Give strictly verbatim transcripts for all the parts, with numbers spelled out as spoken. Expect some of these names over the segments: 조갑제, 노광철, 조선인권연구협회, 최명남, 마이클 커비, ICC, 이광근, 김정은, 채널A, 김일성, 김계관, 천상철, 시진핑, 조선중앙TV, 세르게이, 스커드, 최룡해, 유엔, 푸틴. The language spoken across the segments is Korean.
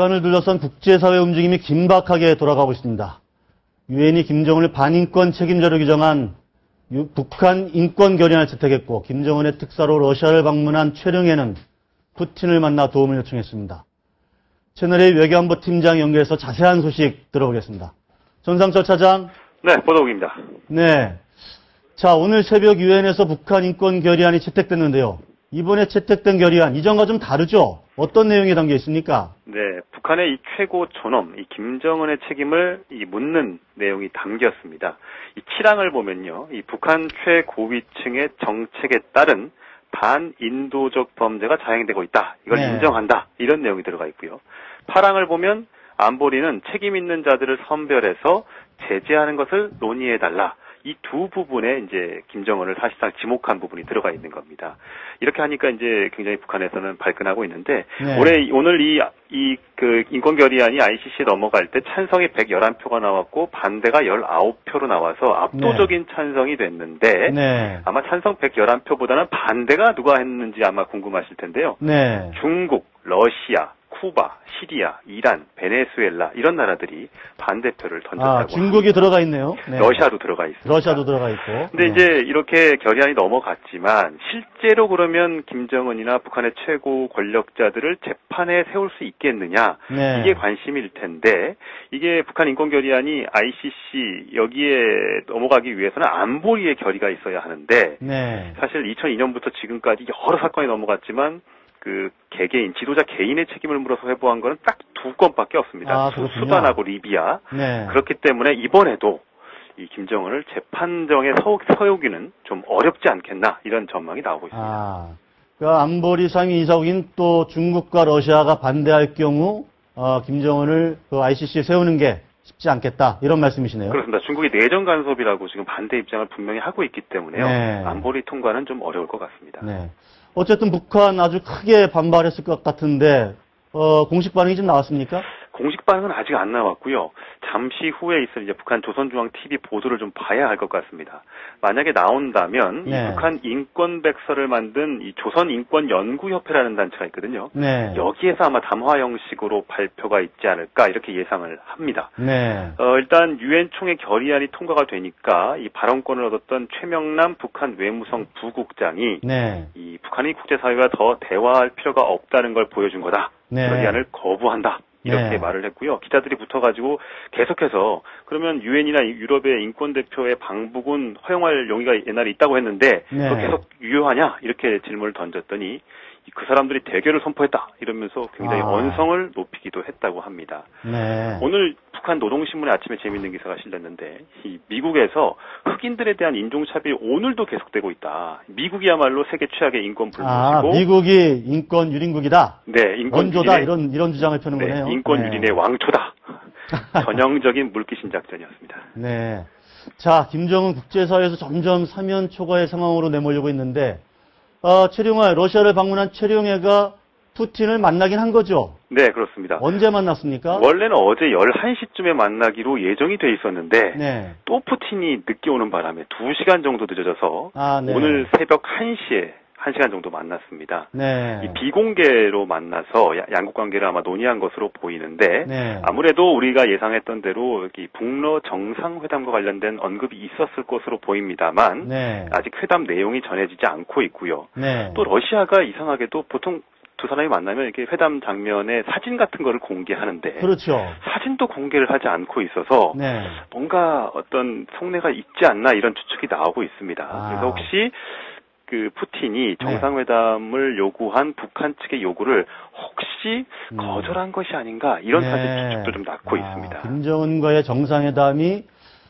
북한을 둘러싼 국제사회 움직임이 긴박하게 돌아가고 있습니다. 유엔이 김정은을 반인권 책임자로 규정한 북한 인권 결의안을 채택했고 김정은의 특사로 러시아를 방문한 최룡해는 푸틴을 만나 도움을 요청했습니다. 채널A 외교안보 팀장 연결해서 자세한 소식 들어보겠습니다. 천상철 차장. 네, 보도국입니다. 네. 자, 오늘 새벽 유엔에서 북한 인권 결의안이 채택됐는데요. 이번에 채택된 결의안, 이전과 좀 다르죠? 어떤 내용이 담겨 있습니까? 네, 북한의 이 최고 존엄, 이 김정은의 책임을 이 묻는 내용이 담겼습니다. 이 칠 항을 보면요, 이 북한 최고위층의 정책에 따른 반인도적 범죄가 자행되고 있다. 이걸 네. 인정한다. 이런 내용이 들어가 있고요. 팔 항을 보면 안보리는 책임 있는 자들을 선별해서 제재하는 것을 논의해달라. 이 두 부분에 이제 김정은을 사실상 지목한 부분이 들어가 있는 겁니다. 이렇게 하니까 이제 굉장히 북한에서는 발끈하고 있는데 네. 올해 오늘 이 이 그 인권 결의안이 아이씨씨 넘어갈 때 찬성이 백십일 표가 나왔고 반대가 십구 표로 나와서 압도적인 네. 찬성이 됐는데 네. 아마 찬성 백십일 표보다는 반대가 누가 했는지 아마 궁금하실 텐데요. 네. 중국, 러시아, 쿠바, 시리아, 이란, 베네수엘라 이런 나라들이 반대표를 던졌다고 합니다. 아, 중국이 합니다. 들어가 있네요. 네. 러시아도 들어가 있습니다. 러시아도 들어가 있고. 근데 네. 이제 이렇게 결의안이 넘어갔지만 실제로 그러면 김정은이나 북한의 최고 권력자들을 재판에 세울 수 있겠느냐 네. 이게 관심일 텐데 이게 북한 인권 결의안이 아이씨씨 여기에 넘어가기 위해서는 안보리의 결의가 있어야 하는데 네. 사실 이천이 년부터 지금까지 여러 사건이 넘어갔지만 그 개개인 지도자 개인의 책임을 물어서 회부한 거는 딱 두 건밖에 없습니다. 아, 수단하고 리비아. 네. 그렇기 때문에 이번에도 이 김정은을 재판정에 서, 서우기는 좀 어렵지 않겠나 이런 전망이 나오고 있습니다. 아, 그러니까 안보리 상위 이사국인 또 중국과 러시아가 반대할 경우 어, 김정은을 그 아이씨씨에 세우는 게 쉽지 않겠다 이런 말씀이시네요. 그렇습니다. 중국이 내정 간섭이라고 지금 반대 입장을 분명히 하고 있기 때문에요. 네. 안보리 통과는 좀 어려울 것 같습니다. 네. 어쨌든 북한 아주 크게 반발했을 것 같은데 어, 공식 반응이 좀 나왔습니까? 공식 반응은 아직 안 나왔고요. 잠시 후에 있을 이제 북한 조선중앙티비 보도를 좀 봐야 할 것 같습니다. 만약에 나온다면 네. 이 북한 인권백서를 만든 이 조선인권연구협회라는 단체가 있거든요. 네. 여기에서 아마 담화 형식으로 발표가 있지 않을까 이렇게 예상을 합니다. 네. 어, 일단 유엔 총회 결의안이 통과가 되니까 이 발언권을 얻었던 최명남 북한 외무성 부국장이 네. 이 북한이 국제사회가 더 대화할 필요가 없다는 걸 보여준 거다. 네. 결의안을 거부한다. 이렇게 네. 말을 했고요. 기자들이 붙어가지고 계속해서 그러면 유엔이나 유럽의 인권대표의 방북은 허용할 용의가 옛날에 있다고 했는데 네. 그거 계속 유효하냐 이렇게 질문을 던졌더니 그 사람들이 대결을 선포했다 이러면서 굉장히 아. 언성을 높이기도 했다고 합니다. 네. 오늘 북한 노동신문에 아침에 재밌는 기사가 실렸는데 이 미국에서 흑인들에 대한 인종차별이 오늘도 계속되고 있다. 미국이야말로 세계 최악의 인권 불문이고 아, 미국이 인권 유린국이다. 네, 인권 원조다 유린의, 이런 이런 주장을 펴는 네, 거네요. 인권 네. 유린의 왕초다. 전형적인 물귀신 작전이었습니다. 네. 자, 김정은 국제사회에서 점점 사면 초과의 상황으로 내몰리고 있는데. 어, 최룡해, 러시아를 방문한 최룡해가 푸틴을 만나긴 한 거죠? 네, 그렇습니다. 언제 만났습니까? 원래는 어제 열한 시쯤에 만나기로 예정이 돼 있었는데 네. 또 푸틴이 늦게 오는 바람에 두 시간 정도 늦어져서 아, 네. 오늘 새벽 한 시에 한 시간 정도 만났습니다. 네. 이 비공개로 만나서 양국 관계를 아마 논의한 것으로 보이는데 네. 아무래도 우리가 예상했던 대로 여기 북러 정상회담과 관련된 언급이 있었을 것으로 보입니다만 네. 아직 회담 내용이 전해지지 않고 있고요. 네. 또 러시아가 이상하게도 보통 두 사람이 만나면 이렇게 회담 장면에 사진 같은 거를 공개하는데 그렇죠. 사진도 공개를 하지 않고 있어서 네. 뭔가 어떤 속내가 있지 않나 이런 추측이 나오고 있습니다. 아. 그래서 혹시 그 푸틴이 정상회담을 네. 요구한 북한 측의 요구를 혹시 음. 거절한 것이 아닌가 이런 사실 네. 추측도 좀 낳고 아, 있습니다. 김정은과의 정상회담이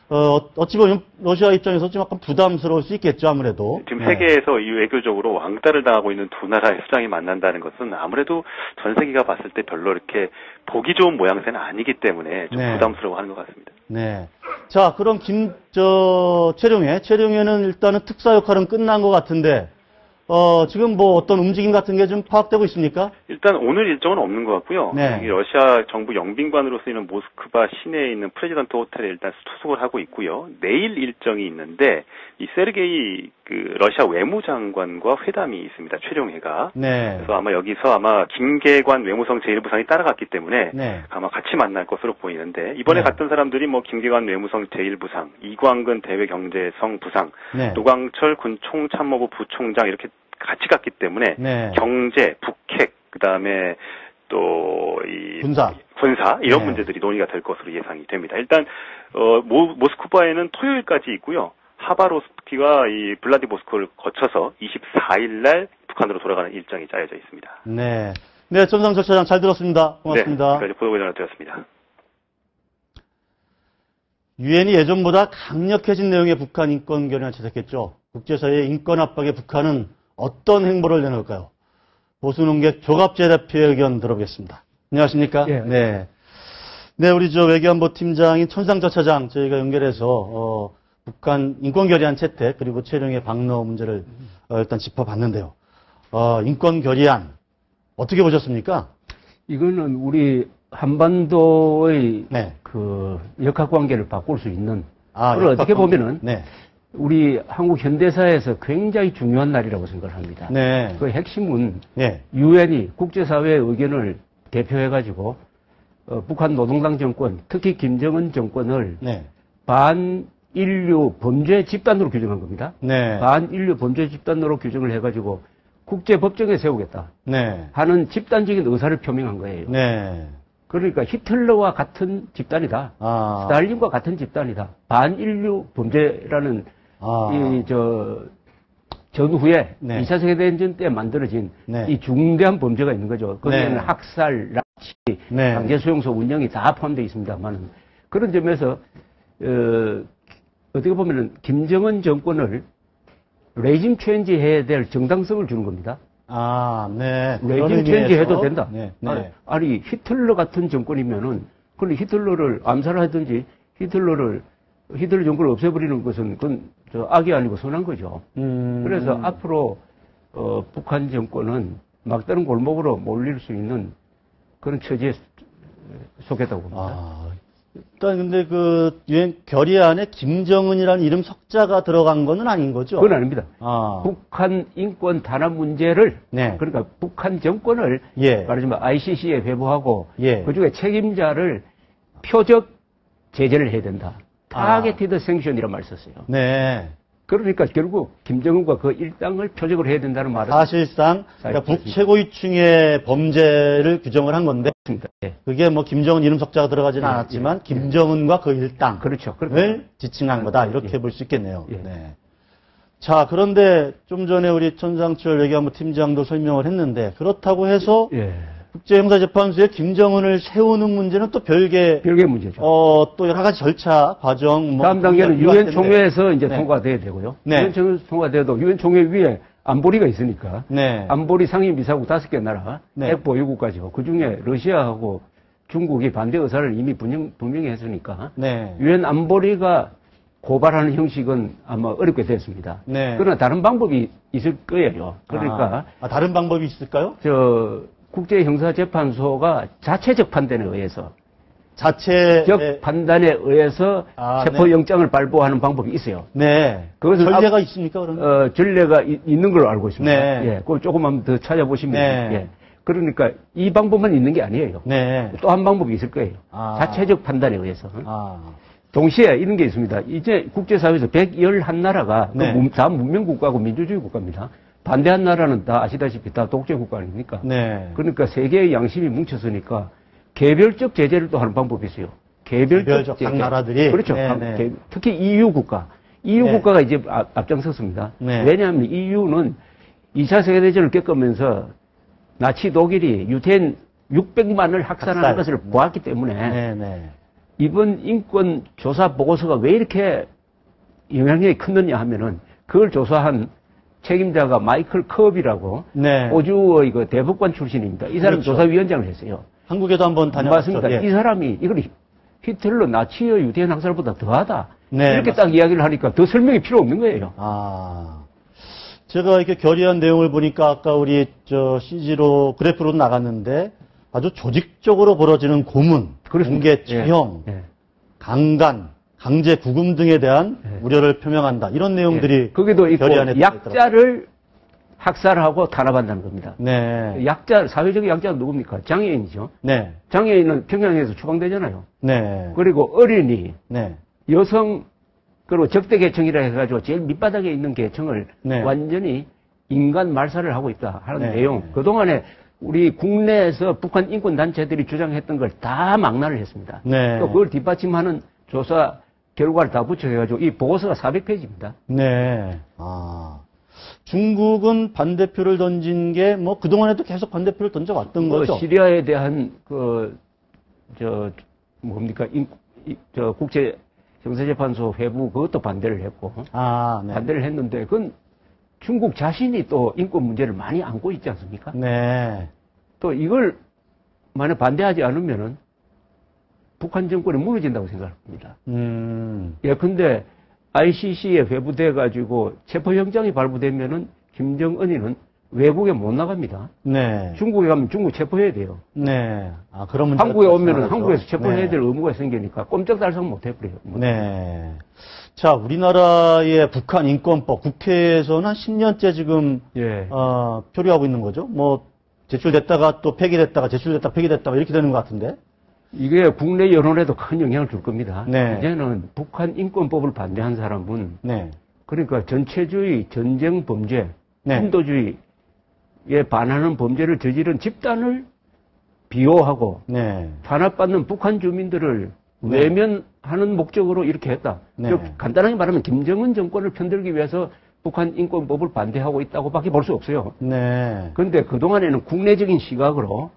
어, 어찌 보면 러시아 입장에서 좀 약간 부담스러울 수 있겠죠 아무래도. 지금 네. 세계에서 이 외교적으로 왕따를 당하고 있는 두 나라의 수장이 만난다는 것은 아무래도 전 세계가 봤을 때 별로 이렇게 보기 좋은 모양새는 아니기 때문에 좀 네. 부담스러워하는 것 같습니다. 네. 자, 그럼 김, 저, 최룡해. 최룡해는 일단은 특사 역할은 끝난 것 같은데, 어, 지금 뭐 어떤 움직임 같은 게 좀 파악되고 있습니까? 일단 오늘 일정은 없는 것 같고요. 네. 러시아 정부 영빈관으로 쓰이는 모스크바 시내에 있는 프레지던트 호텔에 일단 투숙을 하고 있고요. 내일 일정이 있는데, 이 세르게이 그 러시아 외무장관과 회담이 있습니다. 최룡해가. 네. 그래서 아마 여기서 아마 김계관 외무성 제일 부상이 따라갔기 때문에 네. 아마 같이 만날 것으로 보이는데 이번에 네. 갔던 사람들이 뭐 김계관 외무성 제일 부상, 이광근 대외경제성 부상, 네. 노광철 군총참모부 부총장 이렇게 같이 갔기 때문에 네. 경제, 북핵, 그다음에 또 이 군사 군사 이런 네. 문제들이 논의가 될 것으로 예상이 됩니다. 일단 어 모, 모스크바에는 토요일까지 있고요. 하바로스키와 이 블라디보스토크를 거쳐서 이십사일날 북한으로 돌아가는 일정이 짜여져 있습니다. 네, 네, 천상철 차장 잘 들었습니다. 고맙습니다. 네, 보도국 전화드렸습니다. 유엔이 예전보다 강력해진 내용의 북한 인권 결의안을 채택했죠. 국제사회의 인권 압박에 북한은 어떤 행보를 내놓을까요? 보수논객 조갑제 대표의 의견 들어보겠습니다. 안녕하십니까? 예. 네. 네, 우리 저 외교안보 팀장인 천상철 차장 저희가 연결해서 어, 북한 인권결의안 채택 그리고 최룡해 방러 문제를 어, 일단 짚어봤는데요. 어, 인권결의안 어떻게 보셨습니까? 이거는 우리 한반도의 네. 그 역학관계를 바꿀 수 있는. 아, 그걸 어떻게 보면은. 네. 우리 한국 현대사에서 굉장히 중요한 날이라고 생각을 합니다. 네. 그 핵심은 유엔이 네. 국제사회의 의견을 대표해가지고 어, 북한 노동당 정권, 특히 김정은 정권을 네. 반인류 범죄 집단으로 규정한 겁니다. 네. 반인류 범죄 집단으로 규정을 해가지고 국제법정에 세우겠다 네. 하는 집단적인 의사를 표명한 거예요. 네. 그러니까 히틀러와 같은 집단이다. 아. 스탈린과 같은 집단이다. 반인류 범죄라는 아. 이, 저, 전후에 네. 이 차 세계대전 때 만들어진 네. 이 중대한 범죄가 있는 거죠. 거기에는 네. 학살, 납치, 네. 강제수용소 운영이 다 포함되어 있습니다만 그런 점에서 어, 어떻게 보면 김정은 정권을 레짐 체인지해야 될 정당성을 주는 겁니다. 아, 네. 레짐 체인지해도 된다. 네, 네. 아니, 히틀러 같은 정권이면은 그럼 히틀러를 암살하든지 히틀러를 히틀러 정권을 없애버리는 것은 그건 저 악이 아니고 선한 거죠. 음. 그래서 앞으로 어, 북한 정권은 막다른 골목으로 몰릴 수 있는 그런 처지에 속했다고 봅니다. 아, 일단 근데 그 유엔 결의안에 김정은이라는 이름 석자가 들어간 거는 아닌 거죠? 그건 아닙니다. 아. 북한 인권 탄압 문제를 네. 그러니까 북한 정권을 예. 말하자면 아이씨씨에 회부하고 예. 그중에 책임자를 표적 제재를 해야 된다. 타겟티드 생션이라는 말을 썼어요. 네. 그러니까 결국 김정은과 그 일당을 표적으로 해야 된다는 말은 사실상 그러니까 북 최고위층의 범죄를 규정을 한 건데 네. 그게 뭐 김정은 이름 석자가 들어가지는 네. 않았지만 네. 김정은과 그 일당을 그렇죠. 지칭한 거다 이렇게 네. 볼 수 있겠네요. 네. 네. 자 그런데 좀 전에 우리 천상철 외교안보 팀장도 설명을 했는데 그렇다고 해서 네. 국제형사재판소에 김정은을 세우는 문제는 또 별개 별개 문제죠. 어, 또 여러 가지 절차 과정. 뭐 다음 단계는 유엔 총회에서 이제 네. 통과돼야 되고요. 유엔 총회에서 통과돼도 유엔 총회 위에 안보리가 있으니까. 네. 안보리 상임이사국 다섯 개 나라, 네. 핵보유국까지요. 그 중에 러시아하고 중국이 반대 의사를 이미 분명, 분명히 했으니까. 네. 유엔 안보리가 고발하는 형식은 아마 어렵게 됐습니다. 네. 그러나 다른 방법이 있을 거예요. 그러니까. 아, 아 다른 방법이 있을까요? 저. 국제형사재판소가 자체적 판단에 의해서 자체적 네. 판단에 의해서 아, 체포영장을 네. 발부하는 방법이 있어요. 네. 그것은 전례가 앞, 있습니까? 그러면? 어, 전례가 이, 있는 걸로 알고 있습니다. 네. 예, 그걸 조금만 더 찾아보시면 네. 예. 그러니까 이 방법만 있는 게 아니에요. 네. 또 한 방법이 있을 거예요. 아. 자체적 판단에 의해서. 아. 동시에 이런 게 있습니다. 이제 국제사회에서 백십일 나라가 네. 다 문명국가고 민주주의 국가입니다. 반대한 나라는 다 아시다시피 다 독재국가 아닙니까? 네. 그러니까 세계의 양심이 뭉쳤으니까 개별적 제재를 또 하는 방법이 있어요. 개별적, 개별적 제재. 각 나라들이. 그렇죠. 네, 네. 특히 이유 국가. 이유 네. 국가가 이제 앞장섰습니다. 네. 왜냐하면 이유는 이 차 세계대전을 겪으면서 나치 독일이 유태인 육백만을 학살하는 학살. 것을 보았기 때문에 네, 네. 이번 인권 조사 보고서가 왜 이렇게 영향력이 컸느냐 하면은 그걸 조사한 책임자가 마이클 커비라고 네. 호주의 그 대법관 출신입니다. 이 사람 그렇죠. 조사위원장을 했어요. 한국에도 한번 다녀왔죠. 맞습니다. 예. 이 사람이 이걸 히틀러 나치의 유대인 학살보다 더하다. 네, 이렇게 맞습니다. 딱 이야기를 하니까 더 설명이 필요 없는 거예요. 아, 제가 이렇게 결의한 내용을 보니까 아까 우리 저 씨지로 그래프로 나갔는데 아주 조직적으로 벌어지는 고문, 공개, 처형, 예. 예. 강간, 강제 구금 등에 대한 네. 우려를 표명한다. 이런 내용들이 네. 거기도 있고 약자를 학살하고 탄압한다는 겁니다. 네. 약자, 사회적인 약자는 누굽니까? 장애인이죠. 네. 장애인은 평양에서 추방되잖아요. 네. 그리고 어린이, 네. 여성, 그리고 적대 계층이라 해가지고 제일 밑바닥에 있는 계층을 네. 완전히 인간 말살을 하고 있다 하는 네. 내용. 그동안에 우리 국내에서 북한 인권단체들이 주장했던 걸 다 망라를 했습니다. 네. 또 그걸 뒷받침하는 조사 결과를 다 붙여가지고 이 보고서가 사백 페이지입니다. 네. 아. 중국은 반대표를 던진 게 뭐 그동안에도 계속 반대표를 던져왔던 그 거죠. 시리아에 대한 그 저 뭡니까 인, 저 국제 형사재판소 회부 그것도 반대를 했고 아, 네. 반대를 했는데 그건 중국 자신이 또 인권 문제를 많이 안고 있지 않습니까? 네. 또 이걸 만약 반대하지 않으면은 북한 정권이 무너진다고 생각합니다. 음. 예컨대 아이씨씨에 회부돼가지고 체포영장이 발부되면은 김정은이는 외국에 못 나갑니다. 네. 중국에 가면 중국 체포해야 돼요. 네. 아, 그러면 한국에 오면은 한국에서 체포해야 네. 될 의무가 생기니까 꼼짝달싹 못 해버려요. 네. 자, 우리나라의 북한 인권법 국회에서는 한 십 년째 지금 예. 어, 표류하고 있는 거죠. 뭐 제출됐다가 또 폐기됐다가 제출됐다가 폐기됐다가 이렇게 되는 것 같은데. 이게 국내 여론에도 큰 영향을 줄 겁니다. 네. 이제는 북한 인권법을 반대한 사람은 네. 그러니까 전체주의, 전쟁 범죄, 네. 인도주의에 반하는 범죄를 저지른 집단을 비호하고 네. 탄압받는 북한 주민들을 네. 외면하는 목적으로 이렇게 했다. 네. 즉 간단하게 말하면 김정은 정권을 편들기 위해서 북한 인권법을 반대하고 있다고밖에 볼 수 없어요. 네. 그런데 그동안에는 국내적인 시각으로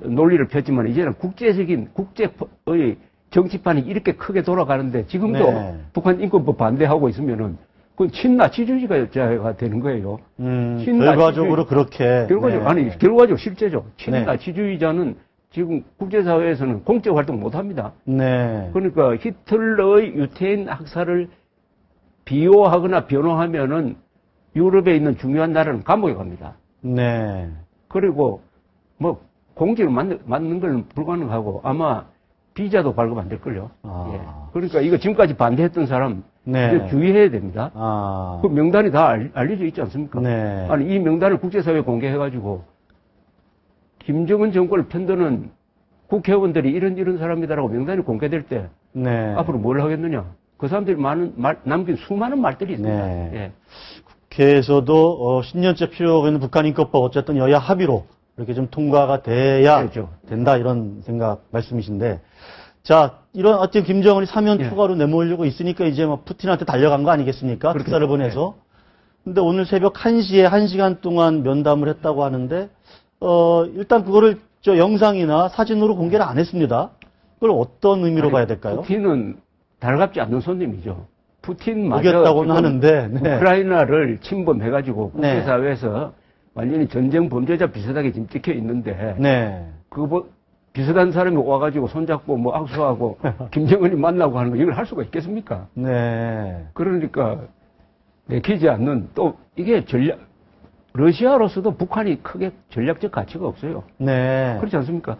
논리를 폈지만 이제는 국제적인 국제의 정치판이 이렇게 크게 돌아가는데 지금도 네. 북한 인권법 반대하고 있으면은 그건 친나치주의가 되는 거예요. 음, 결과적으로 그렇게 결과적 네. 아니 결과적으로 실제죠. 친나치주의자는 네. 지금 국제사회에서는 공적 활동 못 합니다. 네. 그러니까 히틀러의 유태인 학살을 비호하거나 변호하면은 유럽에 있는 중요한 나라는 감옥에 갑니다. 네. 그리고 뭐 공지를 맞는, 맞는 건 불가능하고 아마 비자도 발급 안 될걸요. 아. 예. 그러니까 이거 지금까지 반대했던 사람 네. 주의해야 됩니다. 아. 그 명단이 다 알, 알려져 있지 않습니까? 네. 아니 이 명단을 국제사회에 공개해가지고 김정은 정권을 편드는 국회의원들이 이런 이런 사람이다라고 명단이 공개될 때 네. 앞으로 뭘 하겠느냐. 그 사람들이 많은 말, 남긴 수많은 말들이 있습니다. 네. 예. 국회에서도 어, 십 년째 필요하고 있는 북한인권법 어쨌든 여야 합의로 이렇게 좀 통과가 돼야 그렇죠. 된다 이런 생각 말씀이신데 자 이런 어쨌든 김정은이 사면 예. 추가로 내몰리고 있으니까 이제 뭐 푸틴한테 달려간 거 아니겠습니까? 특사를 보내서 근데 오늘 새벽 한 시에 한 시간 동안 면담을 했다고 하는데 어 일단 그거를 저 영상이나 사진으로 공개를 안 했습니다. 그걸 어떤 의미로 아니, 봐야 될까요? 푸틴은 달갑지 않는 손님이죠. 푸틴마저 오겠다고는 하는데 네. 우크라이나를 침범해가지고 국제사회에서 네. 완전히 전쟁 범죄자 비슷하게 지금 찍혀 있는데, 네. 그거 비슷한 사람이 와가지고 손잡고 뭐 악수하고 김정은이 만나고 하는 거 이걸 할 수가 있겠습니까? 네. 그러니까 내키지 않는 또 이게 전략 러시아로서도 북한이 크게 전략적 가치가 없어요. 네. 그렇지 않습니까?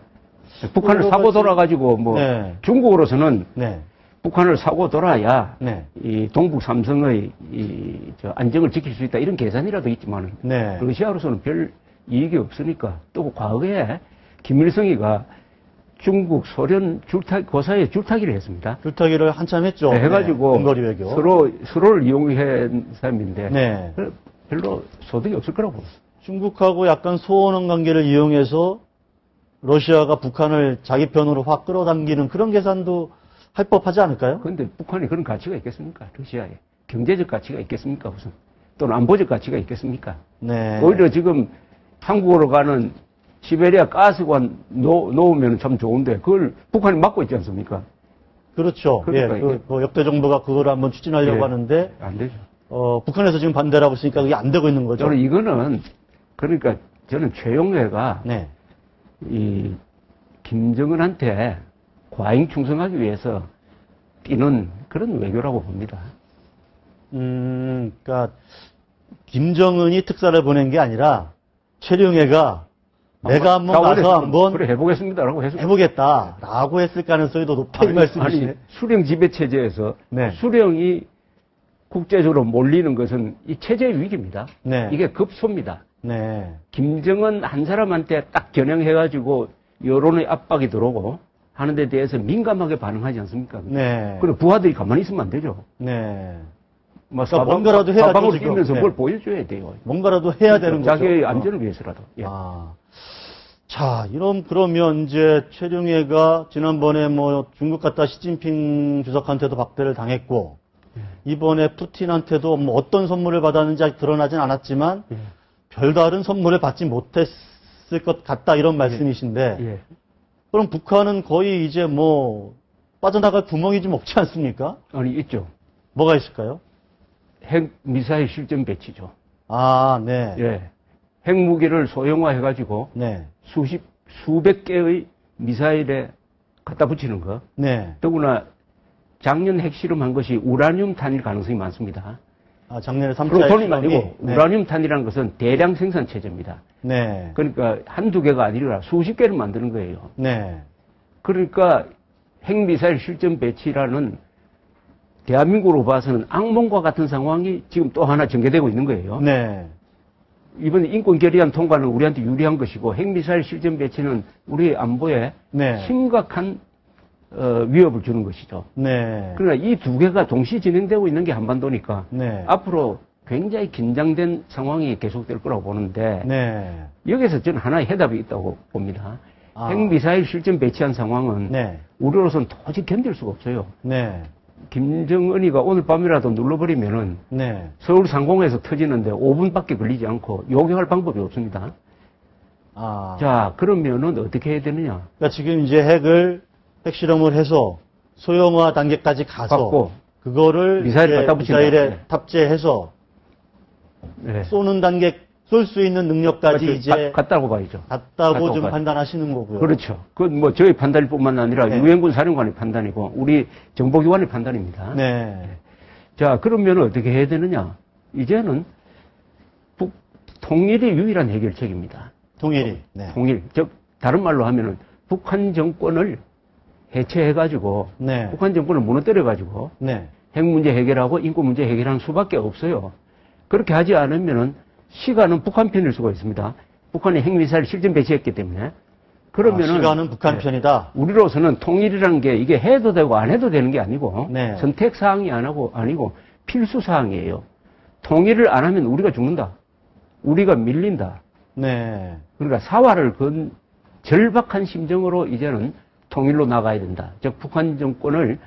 북한을 사고 돌아가지고 뭐 네. 중국으로서는 네. 북한을 사고 돌아야 네. 이 동북 삼성의 이 저 안정을 지킬 수 있다 이런 계산이라도 있지만 네. 러시아로서는 별 이익이 없으니까 또 과거에 김일성이가 중국 소련 줄타 고사에 줄타기를 했습니다. 줄타기를 한참 했죠. 네, 해가지고 네. 서로 서로를 이용한 사람인데 네. 별로 소득이 없을 거라고 봅니다. 중국하고 약간 소원한 관계를 이용해서 러시아가 북한을 자기 편으로 확 끌어당기는 그런 계산도 할 법하지 않을까요? 그런데 북한이 그런 가치가 있겠습니까? 러시아에. 경제적 가치가 있겠습니까? 무슨 또는 안보적 가치가 있겠습니까? 네. 오히려 지금 한국으로 가는 시베리아 가스관 놓, 놓으면 참 좋은데 그걸 북한이 막고 있지 않습니까? 그렇죠. 그러니까 예, 그, 그 역대 정부가 그걸 한번 추진하려고 예, 하는데 안 되죠. 어, 북한에서 지금 반대를 하고 있으니까 그게 안 되고 있는 거죠. 저는 이거는 그러니까 저는 최용해가 네. 이 김정은한테 과잉 충성하기 위해서 뛰는 그런 외교라고 봅니다. 음, 그러니까 김정은이 특사를 보낸 게 아니라 최룡해가 내가 한번 가서 한번 그래 해보겠습니다라고 해서 해보겠다라고 했을 가능성이 더 높다 이 말씀이시네. 수령 지배 체제에서 네. 수령이 국제적으로 몰리는 것은 이 체제의 위기입니다. 네. 이게 급소입니다. 네. 김정은 한 사람한테 딱 겨냥해가지고 여론의 압박이 들어오고 하는 데 대해서 민감하게 반응하지 않습니까? 네. 그리고 부하들이 가만히 있으면 안 되죠. 네. 뭐 그러니까 뭔가라도 해야 사방을 뛰면서 네. 뭘 보여줘야 돼요. 뭔가라도 해야 되는 거죠. 자기의 안전을 위해서라도. 예. 아. 자, 이런 그러면 이제 최룡해가 지난번에 뭐 중국 갔다 시진핑 주석한테도 박대를 당했고 예. 이번에 푸틴한테도 뭐 어떤 선물을 받았는지 아직 드러나진 않았지만 예. 별다른 선물을 받지 못했을 것 같다 이런 말씀이신데 예. 예. 그럼 북한은 거의 이제 뭐 빠져나갈 구멍이 좀 없지 않습니까? 아니 있죠. 뭐가 있을까요? 핵 미사일 실전 배치죠. 아, 네. 예. 핵무기를 소형화해 가지고 네. 수십 수백 개의 미사일에 갖다 붙이는 거. 네. 더구나 작년 핵실험한 것이 우라늄 탄일 가능성이 많습니다. 아, 작년에 삼 차 핵실험이 아니고 네. 우라늄 탄이라는 것은 대량 생산 체제입니다. 네. 그러니까 한두 개가 아니라 수십 개를 만드는 거예요. 네. 그러니까 핵 미사일 실전 배치라는 대한민국으로 봐서는 악몽과 같은 상황이 지금 또 하나 전개되고 있는 거예요. 네. 이번 인권결의안 통과는 우리한테 유리한 것이고 핵미사일 실전 배치는 우리의 안보에 네. 심각한 어, 위협을 주는 것이죠. 네. 그러나 이 두 개가 동시 진행되고 있는 게 한반도니까 네. 앞으로 굉장히 긴장된 상황이 계속될 거라고 보는데 네. 여기서 저는 하나의 해답이 있다고 봅니다. 아. 핵미사일 실전 배치한 상황은 네. 우리로서는 도저히 견딜 수가 없어요. 네. 김정은이가 오늘 밤이라도 눌러버리면은 네. 서울 상공에서 터지는데 오 분밖에 걸리지 않고 요격할 방법이 없습니다. 아. 자, 그러면은 어떻게 해야 되느냐? 그러니까 지금 이제 핵을 핵실험을 해서 소형화 단계까지 가서 받고, 그거를 미사일 갖다 붙인다. 미사일에 네. 탑재해서 네. 쏘는 단계, 쏠 수 있는 능력까지 그렇죠. 이제 가, 갔다고 봐야죠. 갔다고 좀 봐야죠. 판단하시는 거고요. 그렇죠. 그건 뭐 저희 판단일 뿐만 아니라 네. 유엔군 사령관의 판단이고 우리 정보기관의 판단입니다. 네. 네. 자, 그러면 어떻게 해야 되느냐? 이제는 북, 통일이 유일한 해결책입니다. 통일이. 네. 통일. 즉 다른 말로 하면은 북한 정권을 해체해가지고 네. 북한 정권을 무너뜨려가지고 네. 핵 문제 해결하고 인권 문제 해결하는 수밖에 없어요. 그렇게 하지 않으면은. 시간은 북한 편일 수가 있습니다. 북한이 핵미사일 실전 배치했기 때문에. 그러면은. 아, 시간은 북한 편이다? 네, 우리로서는 통일이라는 게 이게 해도 되고 안 해도 되는 게 아니고. 네. 선택사항이 안 하고, 아니고 필수사항이에요. 통일을 안 하면 우리가 죽는다. 우리가 밀린다. 네. 그러니까 사활을 건 절박한 심정으로 이제는 통일로 나가야 된다. 즉, 북한 정권을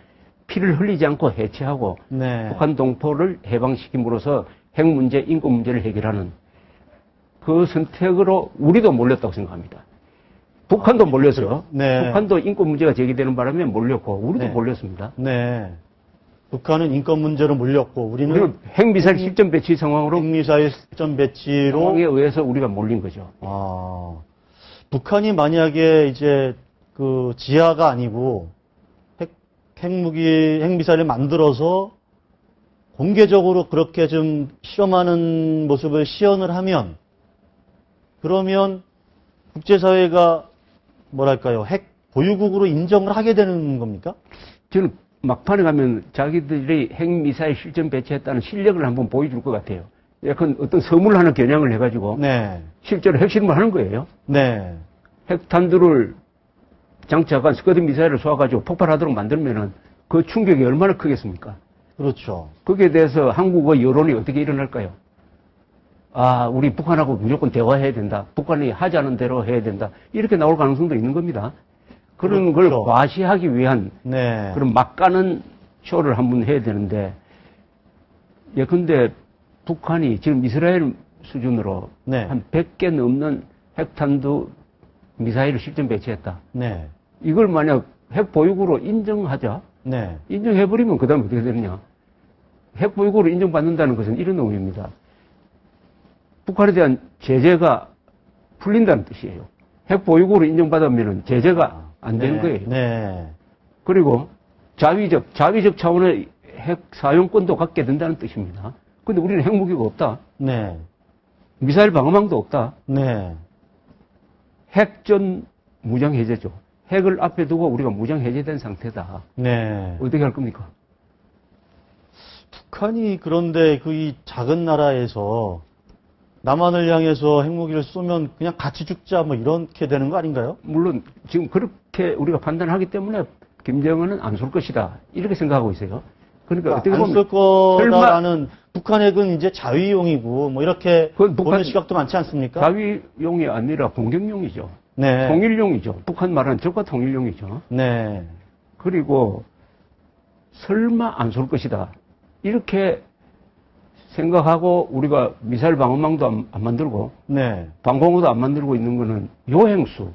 피를 흘리지 않고 해체하고. 네. 북한 동포를 해방시킴으로써 핵 문제, 인권 문제를 해결하는 그 선택으로 우리도 몰렸다고 생각합니다. 북한도 아, 몰렸어요. 네. 북한도 인권 문제가 제기되는 바람에 몰렸고 우리도 네. 몰렸습니다. 네. 북한은 인권 문제로 몰렸고 우리는, 우리는 핵미사일 실전 배치 상황으로 핵미사일 실전 배치로 상황에 의해서 우리가 몰린 거죠. 아, 북한이 만약에 이제 그 지하가 아니고 핵, 핵무기, 핵미사일을 만들어서 공개적으로 그렇게 좀 실험하는 모습을 시연을 하면 그러면 국제사회가 뭐랄까요? 핵 보유국으로 인정을 하게 되는 겁니까? 저는 막판에 가면 자기들이 핵미사일 실전 배치했다는 실력을 한번 보여줄 것 같아요. 약간 어떤 선물 하나 겨냥을 해가지고 네. 실제로 핵실험을 하는 거예요. 네. 핵탄두를 장착한 스커드 미사일을 쏘아가지고 폭발하도록 만들면은 그 충격이 얼마나 크겠습니까? 그렇죠. 거기에 대해서 한국의 여론이 어떻게 일어날까요? 아, 우리 북한하고 무조건 대화해야 된다. 북한이 하자는 대로 해야 된다. 이렇게 나올 가능성도 있는 겁니다. 그런 그렇죠. 걸 과시하기 위한 네. 그런 막가는 쇼를 한번 해야 되는데 예컨대 북한이 지금 이스라엘 수준으로 네. 한 백 개 넘는 핵탄두 미사일을 실전 배치했다. 네. 이걸 만약 핵 보유국으로 인정하자. 네. 인정해버리면 그 다음에 어떻게 되느냐. 핵보유국으로 인정받는다는 것은 이런 의미입니다. 북한에 대한 제재가 풀린다는 뜻이에요. 핵보유국으로 인정받으면 제재가 안 되는 네, 거예요. 네. 그리고 자위적, 자위적 차원의 핵 사용권도 갖게 된다는 뜻입니다. 그런데 우리는 핵무기가 없다. 네. 미사일 방어망도 없다. 네. 핵전 무장해제죠. 핵을 앞에 두고 우리가 무장해제된 상태다. 네. 어떻게 할 겁니까? 북한이 그런데 그 이 작은 나라에서 남한을 향해서 핵무기를 쏘면 그냥 같이 죽자 뭐 이렇게 되는 거 아닌가요? 물론 지금 그렇게 우리가 판단하기 때문에 김정은은 안 쏠 것이다 이렇게 생각하고 있어요. 그러니까 어떻게 보면 안 쏠 거다라는 북한 핵은 이제 자위용이고 뭐 이렇게 보는 시각도 많지 않습니까? 자위용이 아니라 공격용이죠. 네. 통일용이죠. 북한 말하는 적과 통일용이죠. 네. 그리고 설마 안 쏠 것이다 이렇게 생각하고 우리가 미사일 방어망도 안, 안 만들고 네. 방공호도 안 만들고 있는 거는 요행수,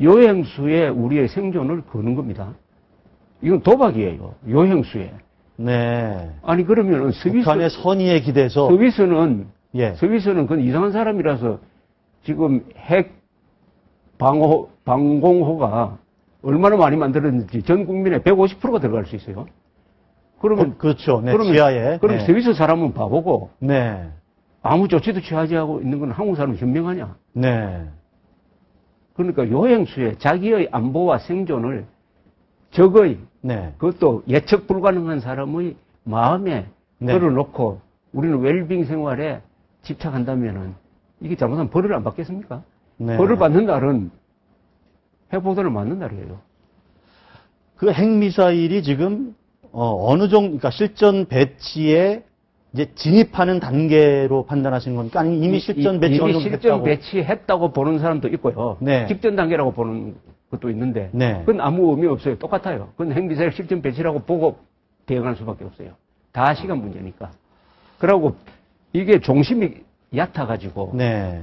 요행수에 우리의 생존을 거는 겁니다. 이건 도박이에요. 요행수에. 네. 아니 그러면 스위스 북한의 선의에 기대서 스위스는 예. 스위스는 그건 이상한 사람이라서 지금 핵 방호 방공호가 얼마나 많이 만들었는지 전 국민의 백오십 퍼센트가 들어갈 수 있어요. 그러면, 어, 그렇죠. 네, 그러면, 지하에. 그럼 네. 스위스 사람은 바보고, 네. 아무 조치도 취하지 하고 있는 건 한국 사람은 현명하냐. 네. 그러니까 요행수에 자기의 안보와 생존을 적의, 네. 그것도 예측 불가능한 사람의 마음에 네. 걸어놓고 우리는 웰빙 생활에 집착한다면은 이게 잘못하면 벌을 안 받겠습니까? 네. 벌을 받는 날은 핵보도를 맞는 날이에요. 그 핵미사일이 지금 어, 어느 정도, 그러니까 실전 배치에 이제 진입하는 단계로 판단하시는 겁니까? 아니면 이미 실전 배치 이미 실전 배치했다고 보는 사람도 있고요. 네. 직전 단계라고 보는 것도 있는데, 네. 그건 아무 의미 없어요. 똑같아요. 그건 핵미사일 실전 배치라고 보고 대응할 수밖에 없어요. 다 시간 문제니까. 그러고 이게 중심이 얕아가지고 네.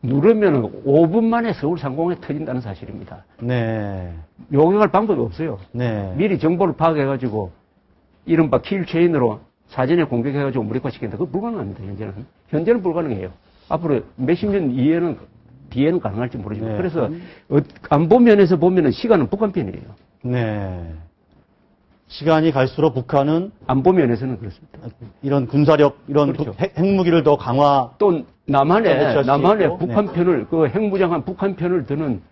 누르면 오 분 만에 서울 상공에 터진다는 사실입니다. 네. 요격할 방법이 없어요. 네. 미리 정보를 파악해가지고, 이른바 킬체인으로 사전에 공격해가지고 무력화시킨다. 그거 불가능합니다, 현재는. 현재는 불가능해요. 앞으로 몇십 년 이후에는, 뒤에는 가능할지 모르지만. 네. 그래서, 안보 면에서 보면은 시간은 북한 편이에요. 네. 시간이 갈수록 북한은 안보 면에서는 그렇습니다. 이런 군사력, 이런 그렇죠. 핵, 핵무기를 더 강화. 또 남한에 남한에 북한 네. 편을 그 핵무장한 북한 편을 드는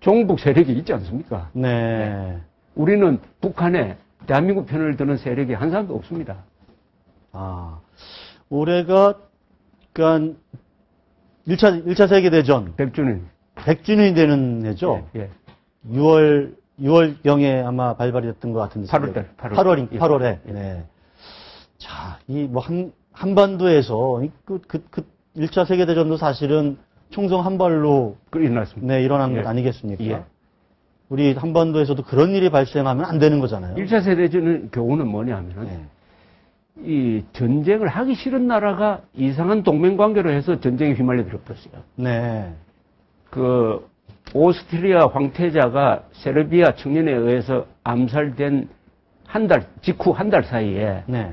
종북 세력이 있지 않습니까? 네. 네. 우리는 북한에 대한민국 편을 드는 세력이 한 사람도 없습니다. 아, 올해가 그러니까 일 차 일 차 세계 대전 백 주년 백 주년이 되는 해죠. 예. 예. 유월 유월경에 아마 발발이 됐던 것 같은데. 팔월달. 팔월. 팔월인, 팔월에. 예. 네. 자, 이 뭐 한, 한반도에서, 그, 그, 그, 일 차 세계대전도 사실은 총성 한 발로. 그, 일어났습니다. 네, 일어난 예. 것 아니겠습니까? 예. 우리 한반도에서도 그런 일이 발생하면 안 되는 거잖아요. 일 차 세계대전의 교훈은 뭐냐 하면은, 예. 이 전쟁을 하기 싫은 나라가 이상한 동맹관계로 해서 전쟁에 휘말려 들었어요. 네. 그, 오스트리아 황태자가 세르비아 청년에 의해서 암살된 한 달, 직후 한 달 사이에 네.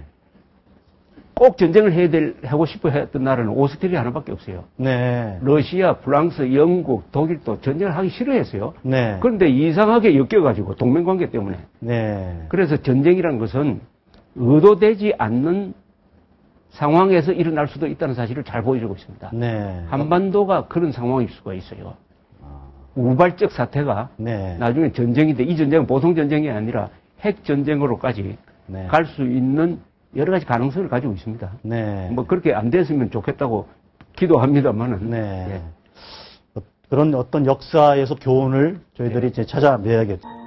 꼭 전쟁을 해야 될, 하고 싶어 했던 나라는 오스트리아 하나밖에 없어요. 네. 러시아, 프랑스, 영국, 독일도 전쟁을 하기 싫어했어요. 네. 그런데 이상하게 엮여가지고 동맹관계 때문에. 네. 그래서 전쟁이란 것은 의도되지 않는 상황에서 일어날 수도 있다는 사실을 잘 보여주고 있습니다. 네. 한반도가 그런 상황일 수가 있어요. 우발적 사태가 네. 나중에 전쟁인데 이 전쟁은 보통 전쟁이 아니라 핵 전쟁으로까지 네. 갈 수 있는 여러 가지 가능성을 가지고 있습니다. 네. 뭐 그렇게 안 됐으면 좋겠다고 기도합니다만은. 네. 예. 그런 어떤 역사에서 교훈을 저희들이 네. 이제 찾아내야겠죠.